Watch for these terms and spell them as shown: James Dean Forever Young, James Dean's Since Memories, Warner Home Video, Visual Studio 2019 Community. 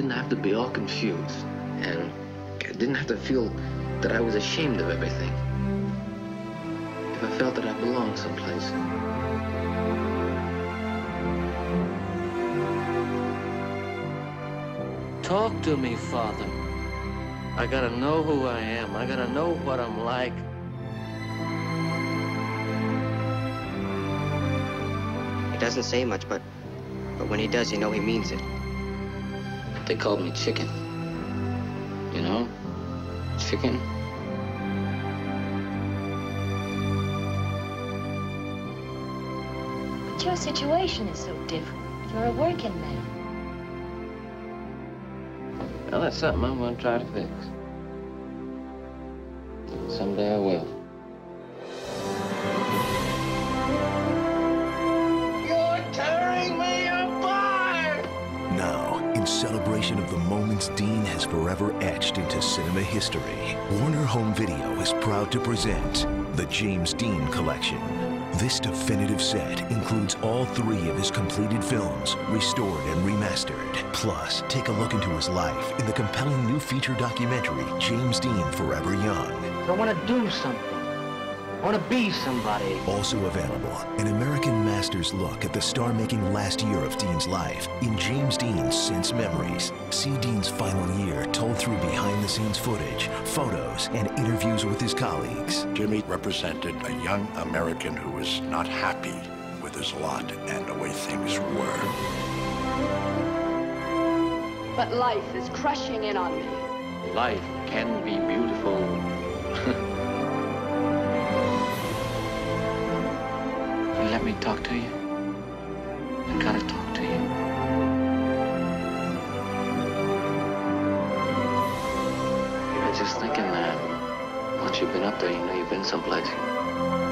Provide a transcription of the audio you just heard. didn't have to be all confused, and I didn't have to feel that I was ashamed of everything. If I felt that I belonged someplace. Talk to me, Father. I gotta know who I am. I gotta know what I'm like. He doesn't say much, but when he does, you know he means it. They called me Chicken. You know? Chicken. But your situation is so different. You're a working man. Well, that's something I'm going to try to fix. Someday I will. You're tearing me apart! Now, in celebration of the moments Dean has forever etched into cinema history, Warner Home Video is proud to present the James Dean Collection. This definitive set includes all three of his completed films, restored and remastered. Plus, take a look into his life in the compelling new feature documentary, James Dean Forever Young. I want to do something. I want to be somebody. Also available, an American master's look at the star-making last year of Dean's life in James Dean's Since Memories. See Dean's final year told through behind-the-scenes footage, photos, and interviews with his colleagues. Jimmy represented a young American who was not happy with his lot and the way things were. But life is crushing in on me. Life can be beautiful. Let me talk to you. I gotta talk to you. Even just thinking that, once you've been up there, you know you've been someplace.